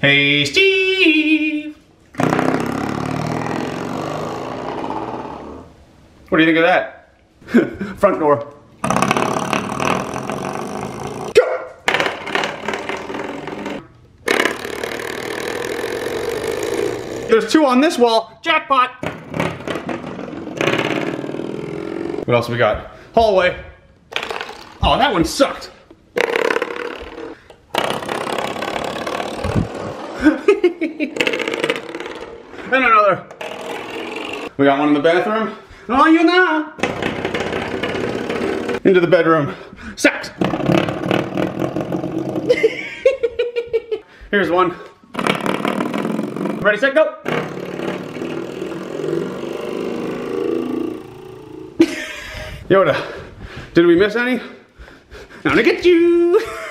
Hey, Steve! What do you think of that? Front door. Go! There's two on this wall. Jackpot! What else we got? Hallway. Oh, that one sucked. And another. We got one in the bathroom. Oh, you know. Into the bedroom. Sucks. Here's one. Ready, set, go. Yoda, did we miss any? I'm gonna get you.